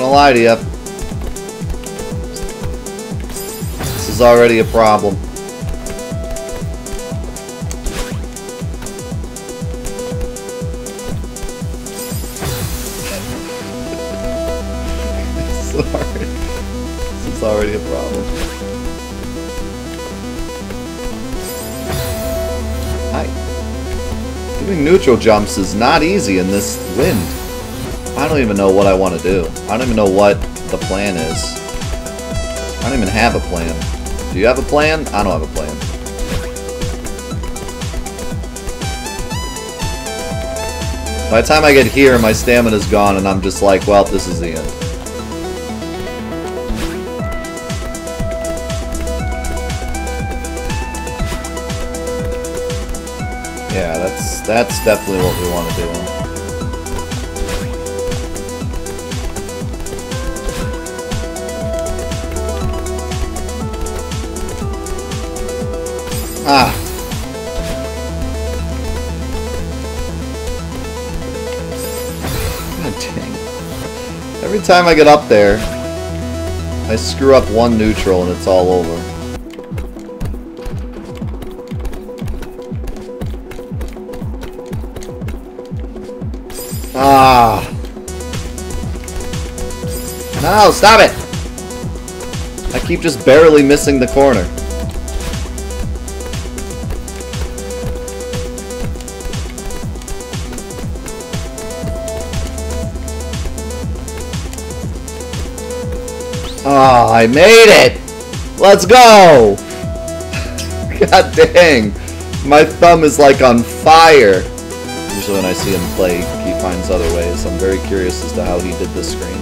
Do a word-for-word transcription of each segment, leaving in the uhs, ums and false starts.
gonna lie to you. This is already a problem. Sorry. This is already a problem. Hi. Doing neutral jumps is not easy in this wind. I don't even know what I want to do. I don't even know what the plan is. I don't even have a plan. Do you have a plan? I don't have a plan. By the time I get here, my stamina's gone and I'm just like, well, this is the end. Yeah, that's, that's definitely what we want to do. Ah. God dang. Every time I get up there, I screw up one neutral and it's all over. Ah. No, stop it! I keep just barely missing the corner. Oh, I made it! Let's go! God dang. My thumb is like on fire. Usually when I see him play, he finds other ways. I'm very curious as to how he did this screen.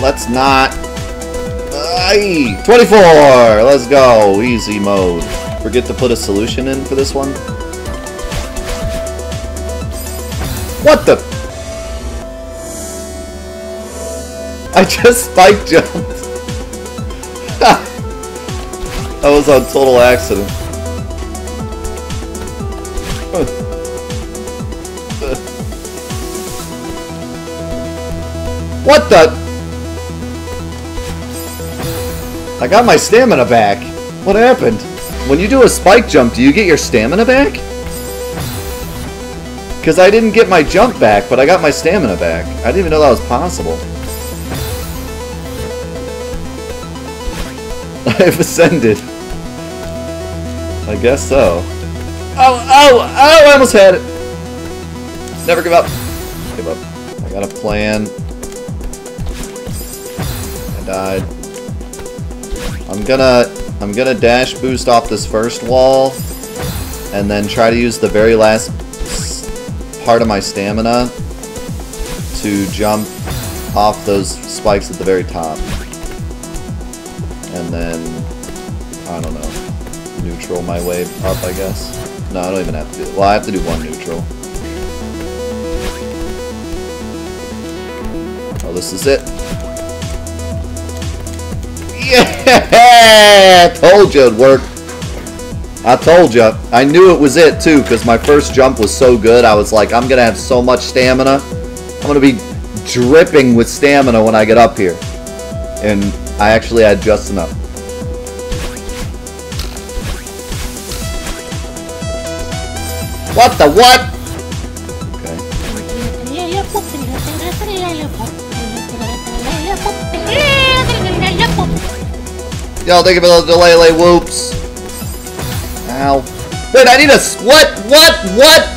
Let's not... Aye. twenty-four! Let's go! Easy mode. Forget to put a solution in for this one. What the? I just spike jumped. That was on total accident. What the? I got my stamina back. What happened? When you do a spike jump, do you get your stamina back? Because I didn't get my jump back, but I got my stamina back. I didn't even know that was possible. I've ascended. I guess so. Oh, oh, oh, I almost had it! Never give up. Give up. I got a plan. I died. I'm gonna... I'm gonna dash boost off this first wall, and then try to use the very last... part of my stamina to jump off those spikes at the very top. And then, I don't know, neutral my way up, I guess. No, I don't even have to do it. Well, I have to do one neutral. Oh, this is it. Yeah! I told you it'd work. I told you, I knew it was it too, because my first jump was so good. I was like, I'm gonna have so much stamina. I'm gonna be dripping with stamina when I get up here. And I actually had just enough. What the what? Okay. Yo, thank you for those delay lay whoops. Ow. Wait, I need a s- what? What? What?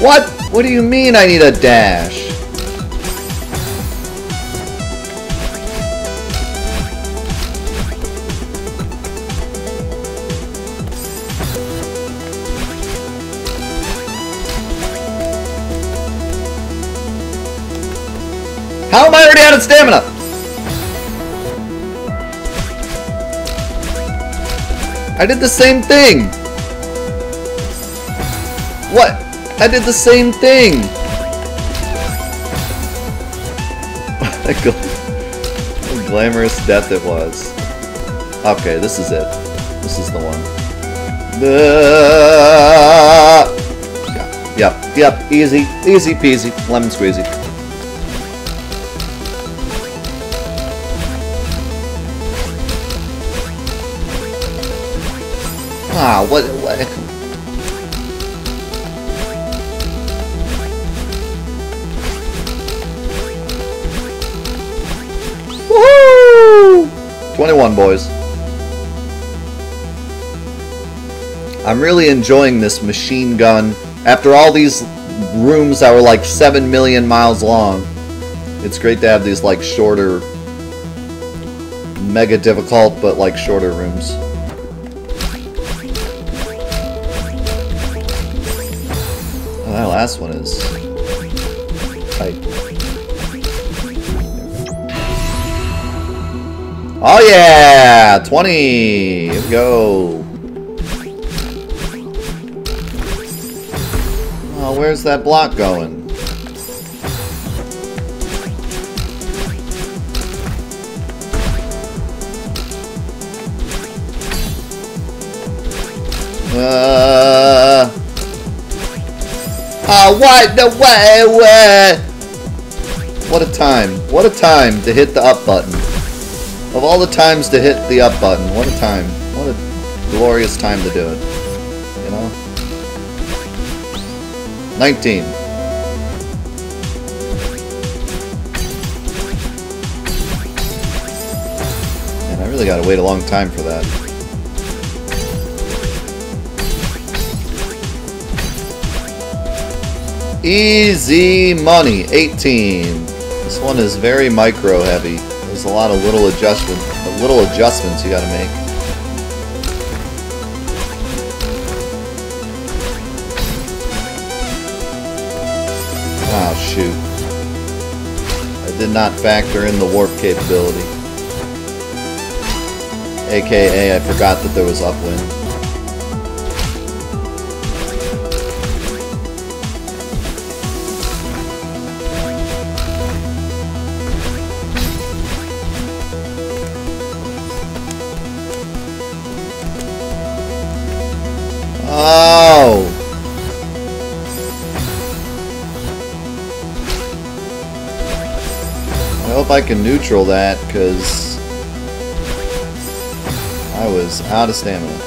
What? What do you mean I need a dash? How am I already out of stamina? I did the same thing! What? I did the same thing! What a glamorous death it was. Okay, this is it. This is the one. Yep, yep, yep. Easy, easy peasy. Lemon squeezy. Ah, what? What? twenty-one, boys. I'm really enjoying this machine gun. After all these rooms that were like seven million miles long, it's great to have these like shorter, mega difficult, but like shorter rooms. Oh, that last one is tight. Oh yeah! twenty! Here we go! Oh, where's that block going? Uh... Oh, what the way, way! What a time. What a time to hit the up button. Of all the times to hit the up button, what a time. What a glorious time to do it. You know? nineteen. Man, I really gotta wait a long time for that. Easy money. eighteen. This one is very micro heavy. There's a lot of little adjustment, little adjustments you gotta make. Oh shoot! I did not factor in the warp capability, A K A I forgot that there was upwind. Oh! I hope I can neutral that, because I was out of stamina.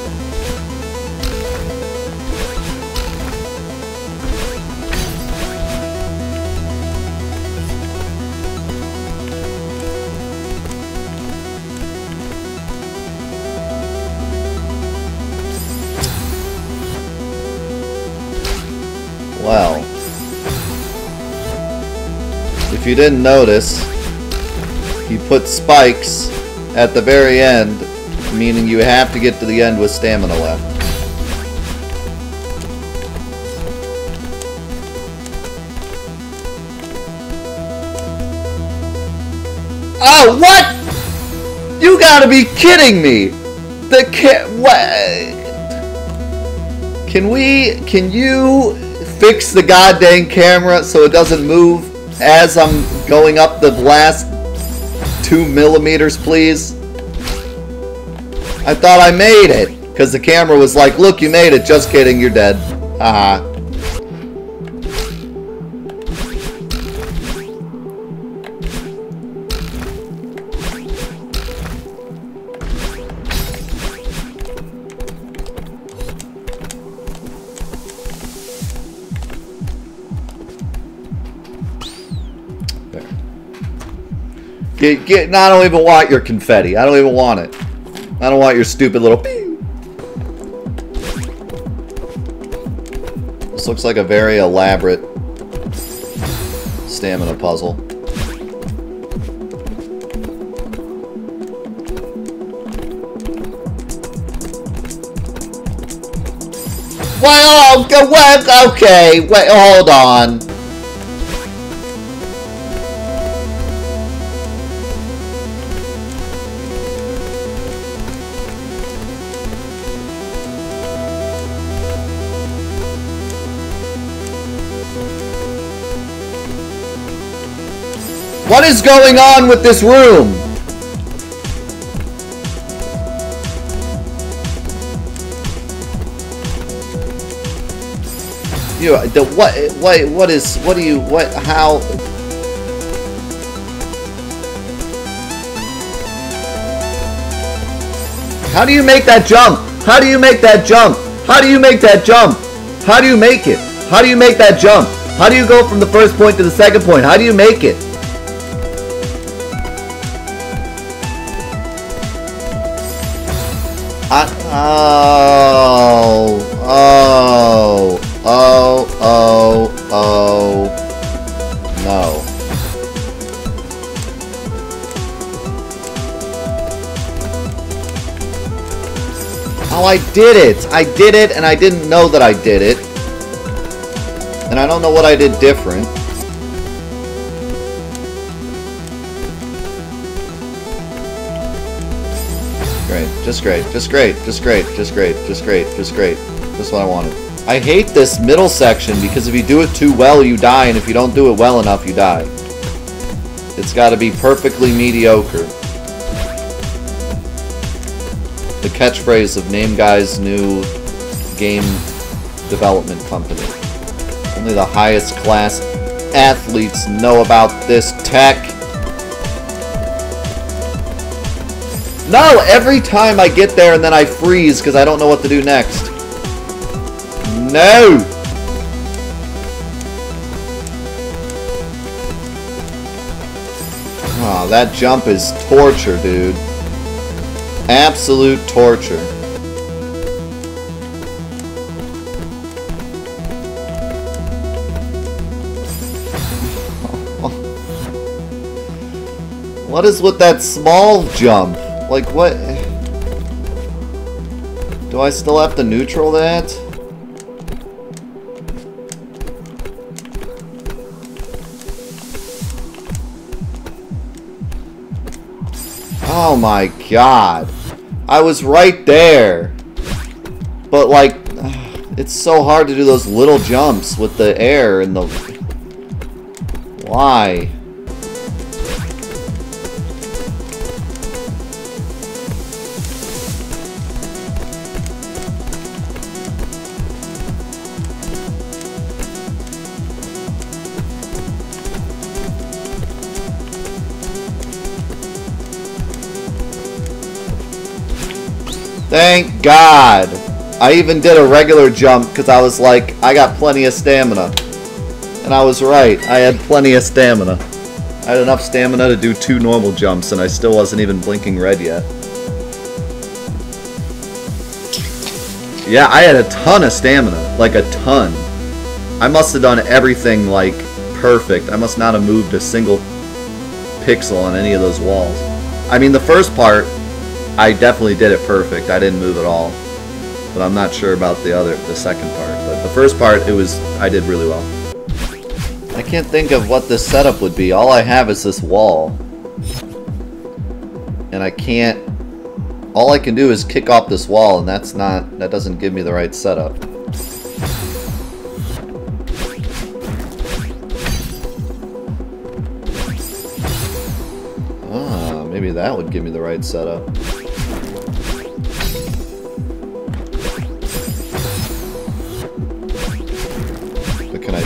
Well, if you didn't notice, he put spikes at the very end, meaning you have to get to the end with stamina left. Oh, what? You gotta be kidding me! The ca- what? Can we, can you... fix the goddamn camera so it doesn't move as I'm going up the last two millimeters, please? I thought I made it, because the camera was like, look, you made it. Just kidding, you're dead. Haha. Uh-huh. Get, get, I don't even want your confetti. I don't even want it. I don't want your stupid little pew. This looks like a very elaborate stamina puzzle. Well, okay, wait, hold on. What is going on with this room? You know, the what? What? What is? What do you? What? How? How do you make that jump? How do you make that jump? How do you make that jump? How do you make it? How do you make that jump? How do you go from the first point to the second point? How do you make it? I, oh, oh, oh, oh, oh, no. Oh, I did it. I did it, and I didn't know that I did it. And I don't know what I did different. Just great, just great, just great, just great, just great, just great. That's what I wanted. I hate this middle section because if you do it too well, you die, and if you don't do it well enough, you die. It's got to be perfectly mediocre. The catchphrase of Name Guy's new game development company. Only the highest class athletes know about this tech. No, every time I get there and then I freeze because I don't know what to do next. No! Oh, that jump is torture, dude. Absolute torture. What is with that small jump? Like, what? Do I still have to neutral that? Oh my god. I was right there. But, like, it's so hard to do those little jumps with the air and the... Why? Thank God! I even did a regular jump because I was like, I got plenty of stamina. And I was right, I had plenty of stamina. I had enough stamina to do two normal jumps and I still wasn't even blinking red yet. Yeah, I had a ton of stamina. Like a ton. I must have done everything like perfect. I must not have moved a single pixel on any of those walls. I mean, the first part, I definitely did it perfect. I didn't move at all. But I'm not sure about the other, the second part. But the first part, it was, I did really well. I can't think of what this setup would be. All I have is this wall. And I can't, all I can do is kick off this wall, and that's not, that doesn't give me the right setup. Ah, maybe that would give me the right setup.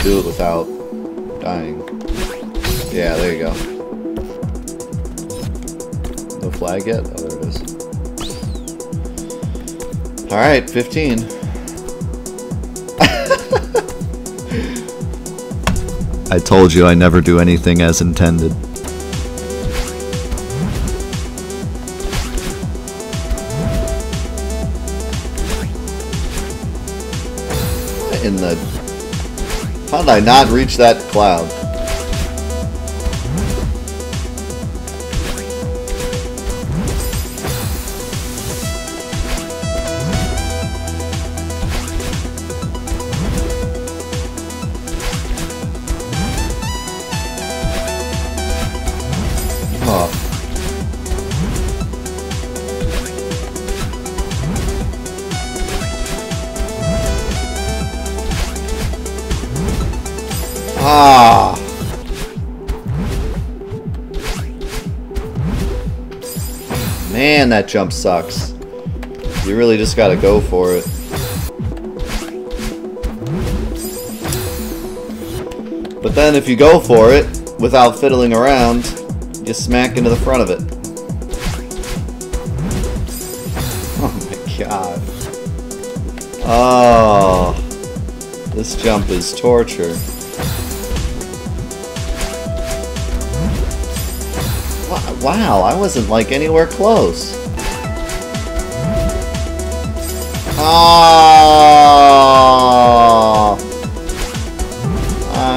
Do it without dying. Yeah, there you go. No flag yet? Oh, there it is. Alright, fifteen. I told you I never do anything as intended. In the... How did I not reach that cloud? Ah. Man, that jump sucks. You really just gotta go for it. But then if you go for it, without fiddling around, you just smack into the front of it. Oh my god. Oh. This jump is torture. Wow, I wasn't like anywhere close. Oh,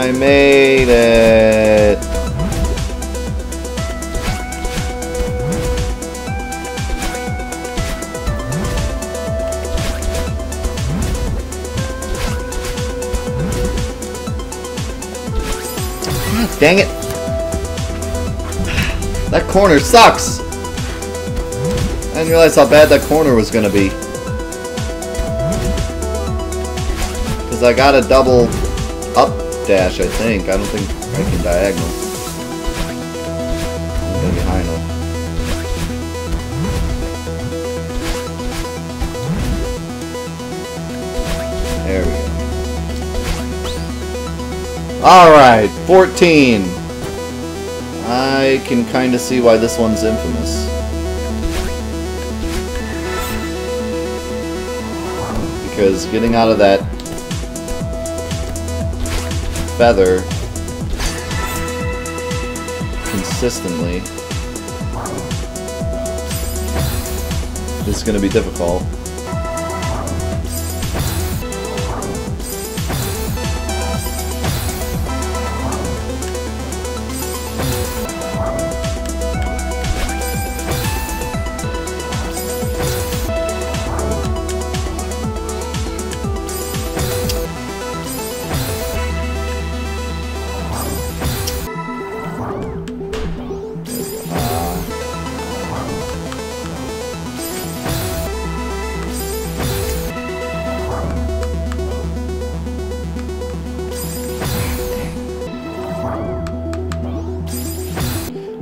I made it. God dang it. That corner sucks! I didn't realize how bad that corner was gonna be. Because I got a double up dash, I think. I don't think I can diagonal. I'm gonna be high enough. There we go. Alright, fourteen. I can kind of see why this one's infamous. Because getting out of that feather consistently is going to be difficult.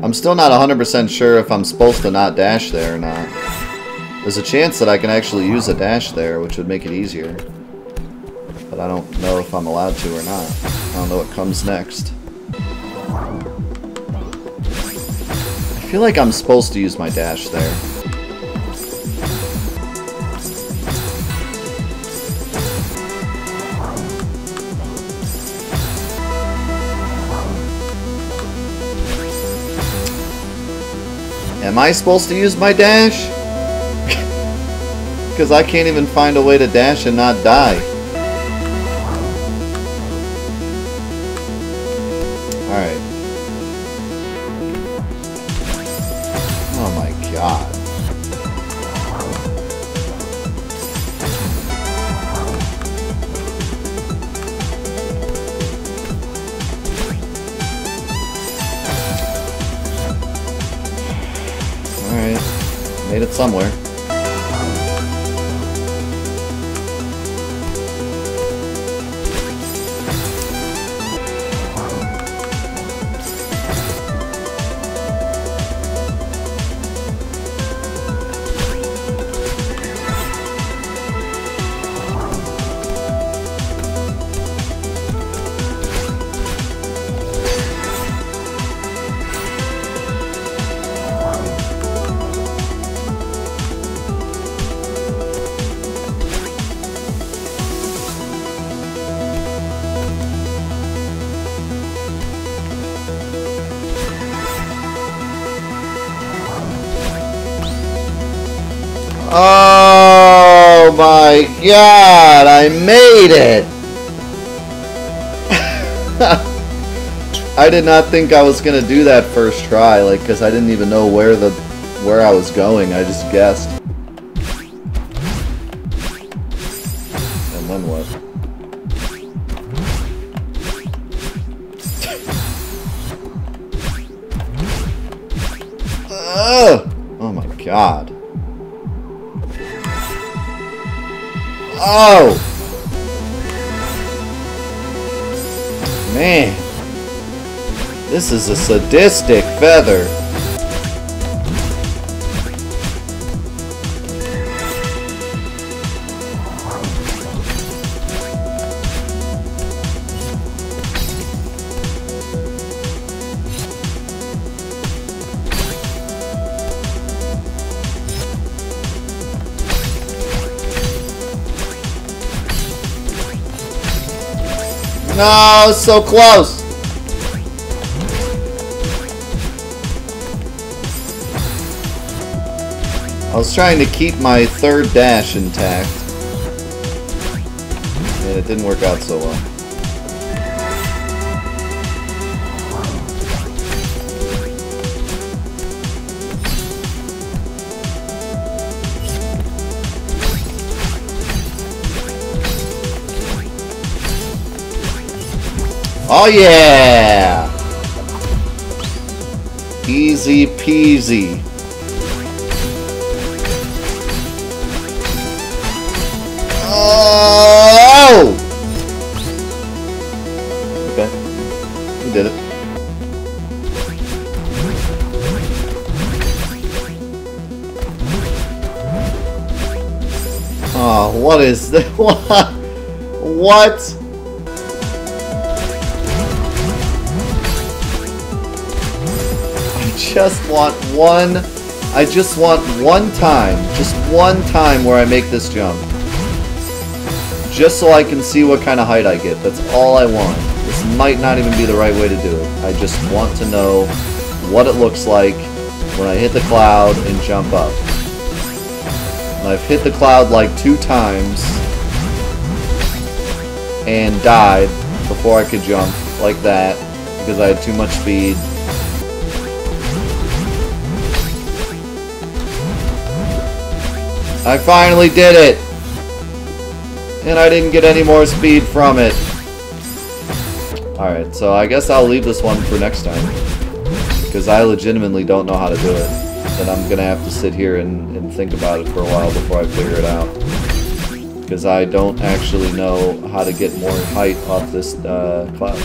I'm still not one hundred percent sure if I'm supposed to not dash there or not. There's a chance that I can actually use a dash there, which would make it easier. But I don't know if I'm allowed to or not. I don't know what comes next. I feel like I'm supposed to use my dash there. Am I supposed to use my dash? Because I can't even find a way to dash and not die. Alright. Oh my god. Made it somewhere. Oh my god, I made it! I did not think I was gonna do that first try, like, because I didn't even know where the where I was going, I just guessed. And then what? Ugh! Oh my god. Oh! Man. This is a sadistic feather. No, so close. I was trying to keep my third dash intact. And it didn't work out so well. Oh yeah! Easy peasy. Oh! Okay. We did it. Oh, what is that? What? What? Just want one. I just want one time, just one time where I make this jump, just so I can see what kind of height I get. That's all I want. This might not even be the right way to do it. I just want to know what it looks like when I hit the cloud and jump up. And I've hit the cloud like two times and died before I could jump like that because I had too much speed. I finally did it! And I didn't get any more speed from it. Alright, so I guess I'll leave this one for next time. Because I legitimately don't know how to do it. And I'm gonna have to sit here and, and think about it for a while before I figure it out. Because I don't actually know how to get more height off this uh, cloud.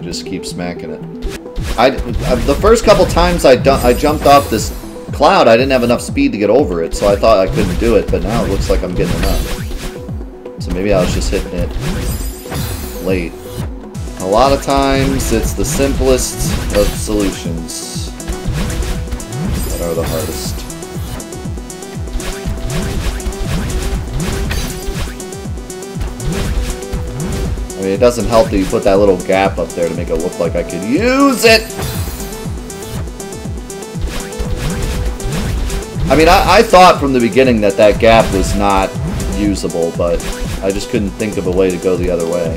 Just keep smacking it. I, I the first couple times I, I jumped off this cloud, I didn't have enough speed to get over it, so I thought I couldn't do it, but now it looks like I'm getting enough. So maybe I was just hitting it late. A lot of times, it's the simplest of solutions that are the hardest. I mean, it doesn't help that you put that little gap up there to make it look like I could use it! I mean, I, I thought from the beginning that that gap was not usable, but I just couldn't think of a way to go the other way.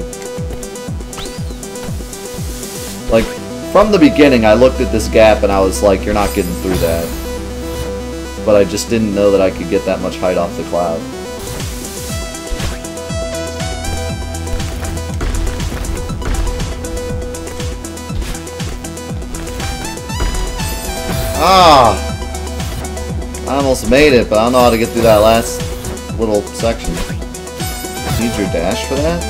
Like, from the beginning, I looked at this gap and I was like, you're not getting through that. But I just didn't know that I could get that much height off the cloud. Ah! I almost made it, but I don't know how to get through that last little section. Need your dash for that?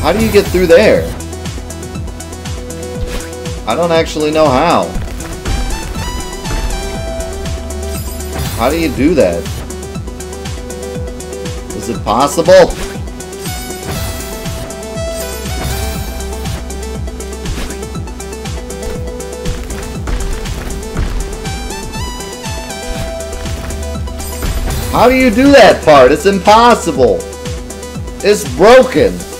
How do you get through there? I don't actually know how. How do you do that? Is it possible? How do you do that part? It's impossible. It's broken.